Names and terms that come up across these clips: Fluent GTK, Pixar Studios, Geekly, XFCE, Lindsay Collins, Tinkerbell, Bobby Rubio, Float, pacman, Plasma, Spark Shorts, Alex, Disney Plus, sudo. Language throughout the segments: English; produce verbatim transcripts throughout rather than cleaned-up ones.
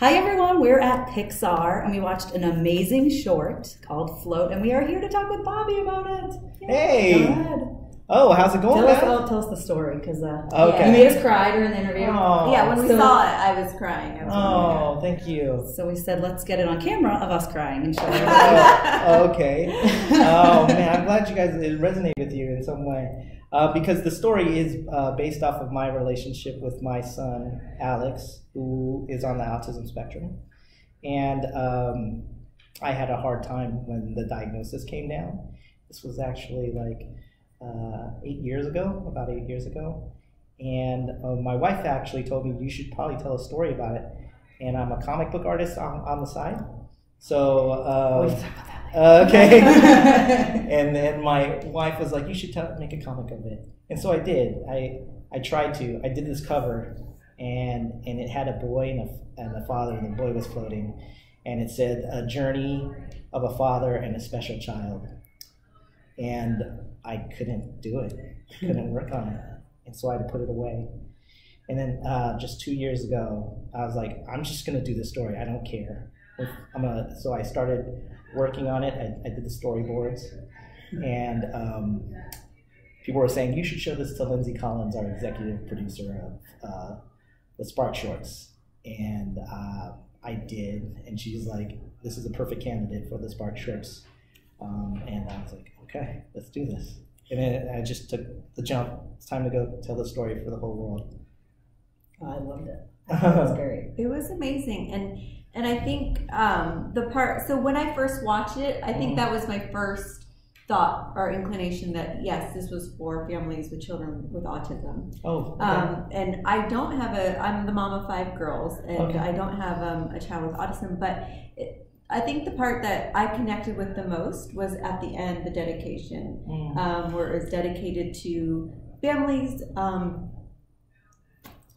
Hi everyone, we're at Pixar and we watched an amazing short called Float and we are here to talk with Bobby about it. Yay. Hey! Go ahead. Oh, how's it going? Tell us, oh, tell us the story because uh, okay. you made us cry during the interview. Aww. Yeah, when we so, saw it, I was crying. I was oh, crying. Thank you. So we said, let's get it on camera of us crying and show everyone. Oh, okay. Oh man, I'm glad you guys, it resonated with you in some way. Uh, because the story is uh, based off of my relationship with my son, Alex, who is on the autism spectrum. And um, I had a hard time when the diagnosis came down. This was actually like uh, eight years ago, about eight years ago. And uh, my wife actually told me, you should probably tell a story about it. And I'm a comic book artist on, on the side. So, uh, we can talk about that. Uh, okay. And then my wife was like, you should tell, make a comic of it. And so I did. I, I tried to. I did this cover, and, and it had a boy and a, and a father, and the boy was floating. And it said, a journey of a father and a special child. And I couldn't do it. I couldn't work on it. And so I had to put it away. And then uh, just two years ago, I was like, I'm just going to do this story. I don't care. I'm gonna, so I started working on it. I, I did the storyboards, and um, people were saying, you should show this to Lindsay Collins, our executive producer of uh, the Spark Shorts. And uh, I did, and she's like, this is a perfect candidate for the Spark Shorts. Um, and I was like, okay, let's do this. And then I just took the jump. It's time to go tell the story for the whole world. I loved it. It was great. It was amazing. And And I think um, the part, so when I first watched it, I think that was my first thought or inclination that, yes, this was for families with children with autism. Oh, okay. Um, and I don't have a, I'm the mom of five girls, and okay. I don't have um, a child with autism, but it, I think the part that I connected with the most was at the end, the dedication, mm. um, where it was dedicated to families, um,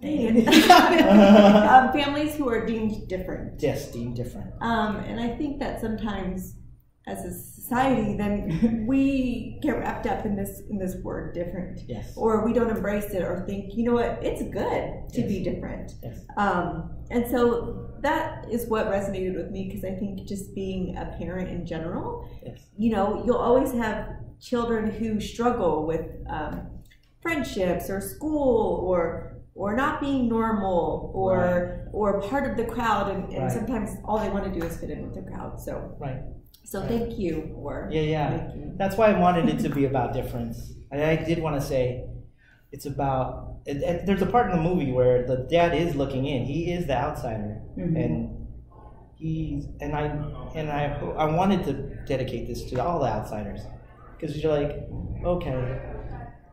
um, families who are deemed different. Yes, deemed different. Um, and I think that sometimes, as a society, then we get wrapped up in this in this word "different," yes, or we don't embrace it, or think, you know what, it's good to yes. be different. Yes. Um, and so that is what resonated with me because I think just being a parent in general, yes. you know, you'll always have children who struggle with um, friendships or school or. or not being normal, or right. or part of the crowd, and, and right. sometimes all they want to do is fit in with the crowd. So, right. so right. thank you for yeah, yeah. You. That's why I wanted it to be about difference. And I did want to say, it's about. It, it, there's a part in the movie where the dad is looking in. He is the outsider, mm-hmm. and he's and I and I I wanted to dedicate this to all the outsiders because you're like, okay,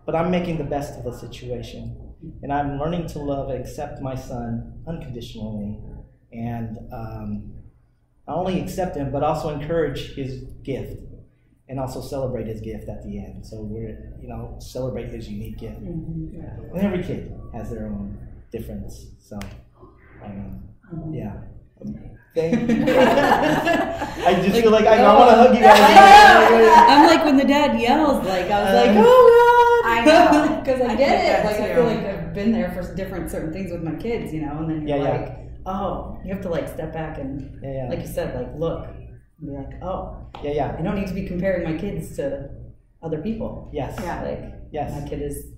but I'm making the best of the situation. And I'm learning to love and accept my son unconditionally, and um, not only accept him, but also encourage his gift, and also celebrate his gift at the end. So we're, you know, celebrate his unique gift. Mm-hmm. Yeah. And every kid has their own difference. So, um, yeah. Thank you. I just like, feel like I, oh, I want to hug you guys. I'm like when the dad yells, like I was um, like, oh. I know, because I, I did it. Like too. I feel like I've been there for different certain things with my kids, you know. And then you're yeah, like, yeah. oh, you have to like step back and, yeah, yeah. like you said, like look, and be like, oh, yeah, yeah. I don't need to be comparing my kids to other people. Yes, yeah, like yes, my kid is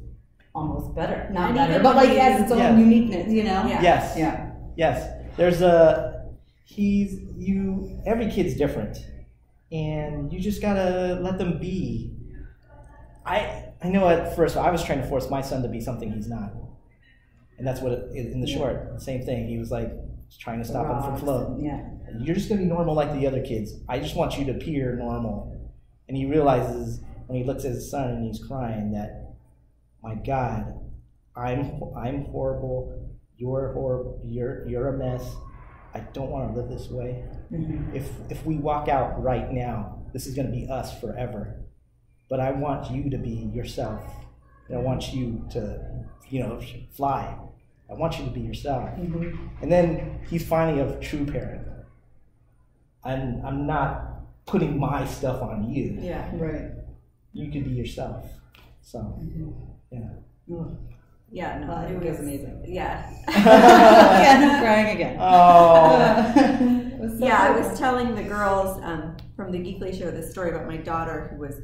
almost better, not and better, but like it has its own yeah. uniqueness, you know. Yeah. Yes, yeah, yes. There's a he's you. Every kid's different, and you just gotta let them be. I. I know at first I was trying to force my son to be something he's not, and that's what it, in the yeah. short same thing he was like trying to stop him from float. Yeah, you're just gonna be normal like the other kids. I just want you to appear normal, and he realizes when he looks at his son and he's crying that, my God, I'm I'm horrible. You're horrible. You're you're a mess. I don't want to live this way. Mm-hmm. If if we walk out right now, this is gonna be us forever. But I want you to be yourself. And I want you to, you know, fly. I want you to be yourself. Mm-hmm. And then he's finally a true parent. I'm, I'm not putting my stuff on you. Yeah, right. You can be yourself. So, mm-hmm. yeah. Mm. Yeah, no, well, it, it was, was amazing. Yeah. Yeah, I'm crying again. Oh. Was so yeah, funny. I was telling the girls um, from the Geekly show this story about my daughter who was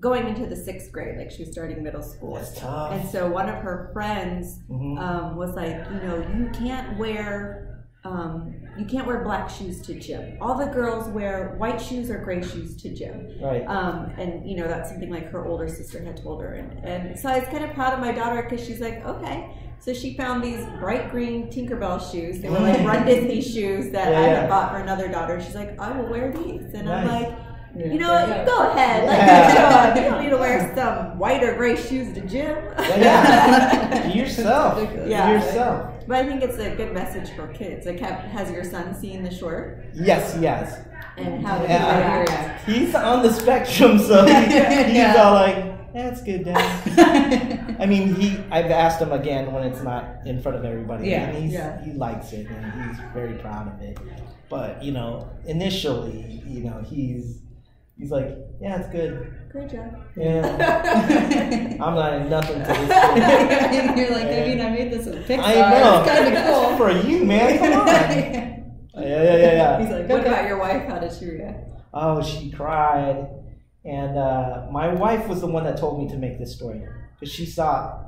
going into the sixth grade, like she was starting middle school. That's tough. And so one of her friends mm-hmm. um, was like, you know, you can't wear, um, you can't wear black shoes to gym. All the girls wear white shoes or gray shoes to gym. Right. Um, and you know, that's something like her older sister had told her. And, and so I was kind of proud of my daughter because she's like, okay. So she found these bright green Tinkerbell shoes. They were like Run Disney shoes that yeah, I had yeah. bought for another daughter. She's like, I will wear these. And nice. I'm like, you know what, you go ahead. Like, yeah. you, know, you don't need to wear some white or gray shoes to gym. Yeah. Yourself. Yeah. Yourself. But I think it's a good message for kids. Like, have, has your son seen the short? Yes, yes. And how did yeah. he react? He's on the spectrum, so he's, he's yeah. all like, that's good, Dad. I mean, he. I've asked him again when it's not in front of everybody. Yeah. And he's, yeah. he likes it, and he's very proud of it. But, you know, initially, you know, he's... He's like, yeah, it's good. Great job. Yeah. I'm not in nothing to this kid. You're like, I mean, I made this with Pixar. I know. It's kind of cool. For you, man. Come on. Yeah, yeah, yeah, yeah. He's like, what okay. about your wife? How did she react? Oh, she cried. And uh, my wife was the one that told me to make this story. Because she saw,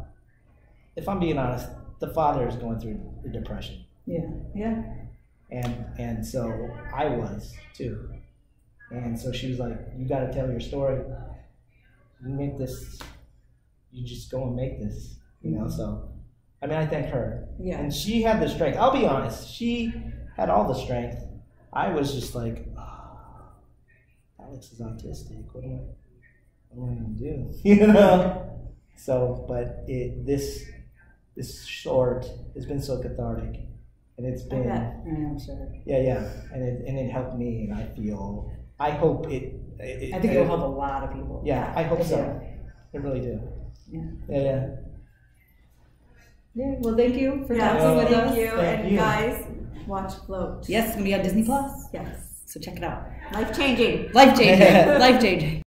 if I'm being honest, the father is going through the depression. Yeah, yeah. And, and so I was, too. And so she was like, you got to tell your story. You make this, you just go and make this, you know? So, I mean, I thank her. Yeah. And she had the strength. I'll be honest. She had all the strength. I was just like, oh, Alex is autistic. What am I, what am I going to do? You know? So, but it, this, this short has been so cathartic. And it's been, I'm sure. yeah, yeah. And it, and it helped me, and I feel... I hope it, it... I think it'll help a lot of people. Yeah, I hope so. Yeah. I really do. Yeah. Yeah. Yeah. Well, thank you for yeah, talking with us. Thank you. Thank and you. Guys, watch Float. Yes, it's going to be on Disney Plus. Yes. So check it out. Life-changing. Life-changing. Life-changing.